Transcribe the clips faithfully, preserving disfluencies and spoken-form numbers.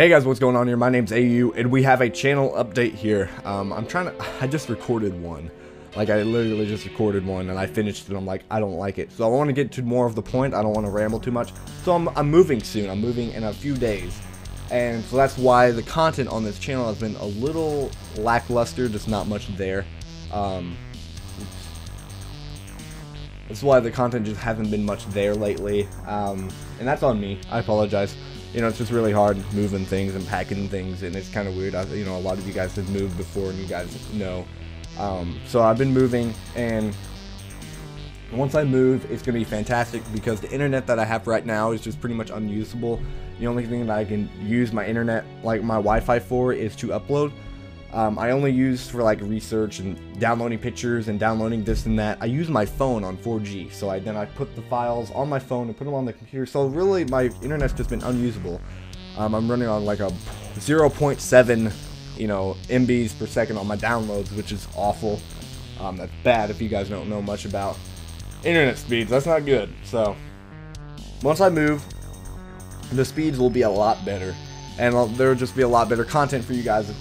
Hey guys, what's going on here? My name's A U and we have a channel update here. Um, I'm trying to, I just recorded one. Like I literally just recorded one and I finished it and I'm like, I don't like it. So I want to get to more of the point. I don't want to ramble too much. So I'm, I'm moving soon. I'm moving in a few days. And so that's why the content on this channel has been a little lackluster. Just not much there. Um, that's why the content just hasn't been much there lately. Um, and that's on me. I apologize. You know, it's just really hard moving things and packing things, and it's kind of weird. I, you know, a lot of you guys have moved before, and you guys know. Um, so I've been moving, and once I move, it's going to be fantastic because the internet that I have right now is just pretty much unusable. The only thing that I can use my internet, like my Wi-Fi for, is to upload. Um, I only use for, like, research and downloading pictures and downloading this and that. I use my phone on four G, so I, then I put the files on my phone and put them on the computer. So, really, my internet's just been unusable. Um, I'm running on, like, a zero point seven, you know, M Bs per second on my downloads, which is awful. Um, that's bad if you guys don't know much about internet speeds. That's not good. So, once I move, the speeds will be a lot better. And there will just be a lot better content for you guys.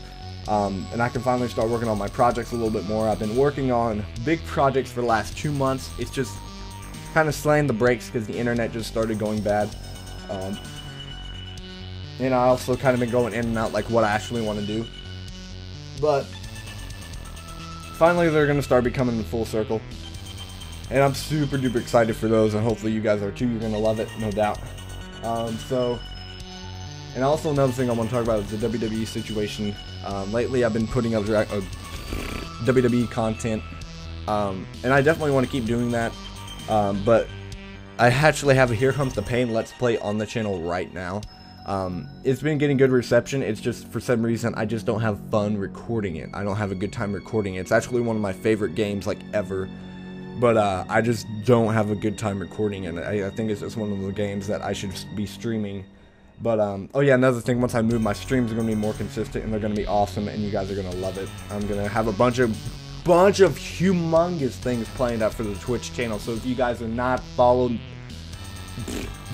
Um, and I can finally start working on my projects a little bit more. I've been working on big projects for the last two months. It's just kind of slaying the brakes because the internet just started going bad. Um, and I also kind of been going in and out like what I actually want to do. But finally they're going to start becoming full circle. And I'm super duper excited for those, and hopefully you guys are too. You're going to love it, no doubt. Um, so... And also another thing I want to talk about is the W W E situation. Um, lately I've been putting up uh, W W E content, um, and I definitely want to keep doing that, um, but I actually have a Here Comes the Pain Let's Play on the channel right now. Um, it's been getting good reception. It's just for some reason I just don't have fun recording it. I don't have a good time recording it. It's actually one of my favorite games like ever. But uh, I just don't have a good time recording it. I, I think it's just one of the games that I should be streaming. But, um, oh yeah, another thing, once I move, my streams are going to be more consistent, and they're going to be awesome, and you guys are going to love it. I'm going to have a bunch of, bunch of humongous things planned out for the Twitch channel, so if you guys are not followed, you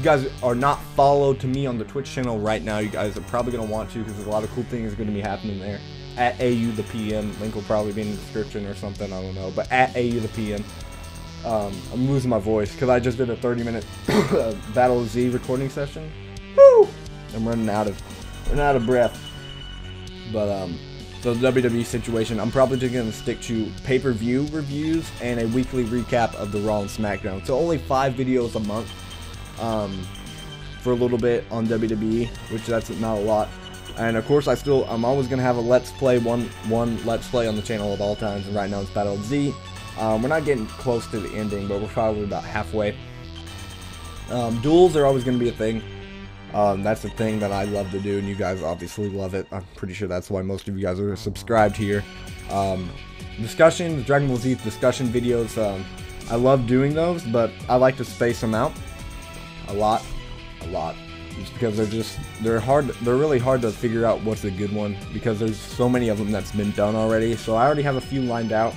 guys are not followed to me on the Twitch channel right now, you guys are probably going to want to, because there's a lot of cool things going to be happening there. At A U the P M, link will probably be in the description or something, I don't know, but at A U the P M. Um, I'm losing my voice, because I just did a thirty minute Battle of Z recording session. Woo! I'm running out of running out of breath. But um, so the W W E situation, I'm probably just gonna stick to pay-per-view reviews and a weekly recap of the Raw and SmackDown. So only five videos a month, um, for a little bit on W W E, which that's not a lot. And of course, I still I'm always gonna have a Let's Play one one Let's Play on the channel at all times. And right now it's Battle of Z. Um, we're not getting close to the ending, but we're probably about halfway. Um, duels are always gonna be a thing. Um, that's the thing that I love to do, and you guys obviously love it. I'm pretty sure that's why most of you guys are subscribed here. Um, discussions, Dragon Ball Z discussion videos, um, I love doing those, but I like to space them out a lot, a lot, just because they're just, they're hard, they're really hard to figure out what's a good one, because there's so many of them that's been done already, so I already have a few lined out,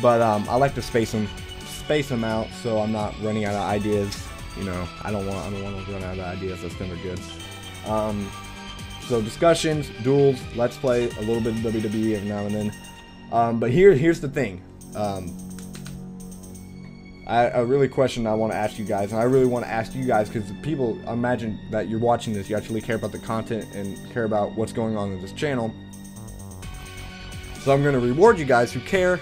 but um, I like to space them, space them out so I'm not running out of ideas. You know, I don't want I don't want to run out of ideas. That's never good. Um, so discussions, duels, Let's Play, a little bit of W W E every now and then. Um, but here here's the thing. Um, I, a really question I want to ask you guys, and I really want to ask you guys because people imagine that you're watching this, you actually care about the content and care about what's going on in this channel. So I'm going to reward you guys who care.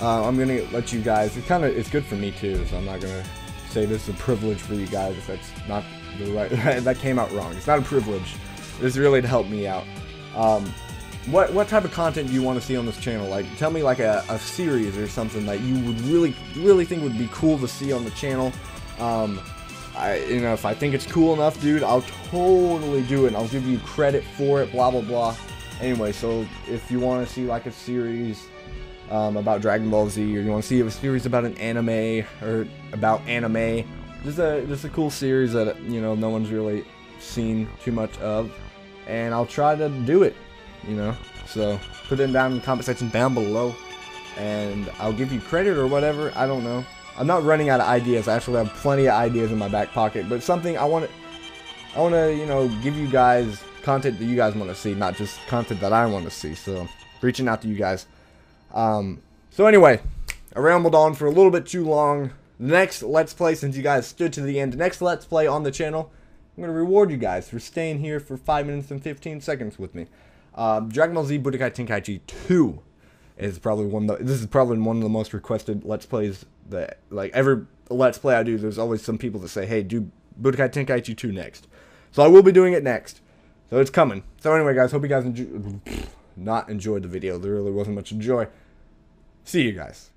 Uh, I'm going to let you guys. It kind of it's good for me too, so I'm not going to say this is a privilege for you guys. If that's not the right, that came out wrong. It's not a privilege. This is really to help me out. Um, what what type of content do you want to see on this channel? Like, tell me like a, a series or something that you would really really think would be cool to see on the channel. Um, I you know if I think it's cool enough, dude, I'll totally do it. And I'll give you credit for it. Blah blah blah. Anyway, so if you want to see like a series. Um, about Dragon Ball Z, or you want to see a series about an anime, or about anime, just a just a cool series that, you know, no one's really seen too much of, and I'll try to do it, you know, so put it down in the comment section down below, and I'll give you credit or whatever, I don't know, I'm not running out of ideas, I actually have plenty of ideas in my back pocket, but something I want to, I want to, you know, give you guys content that you guys want to see, not just content that I want to see. So reaching out to you guys. Um, so anyway, I rambled on for a little bit too long. Next Let's Play, since you guys stood to the end, next Let's Play on the channel, I'm going to reward you guys for staying here for five minutes and fifteen seconds with me. Uh, Dragon Ball Z Budokai Tenkaichi two is probably one of the, this is probably one of the most requested Let's Plays that, like, every Let's Play I do, there's always some people that say, hey, do Budokai Tenkaichi two next. So I will be doing it next. So it's coming. So anyway, guys, hope you guys enjoy, not enjoyed the video. There really wasn't much to enjoy. See you guys.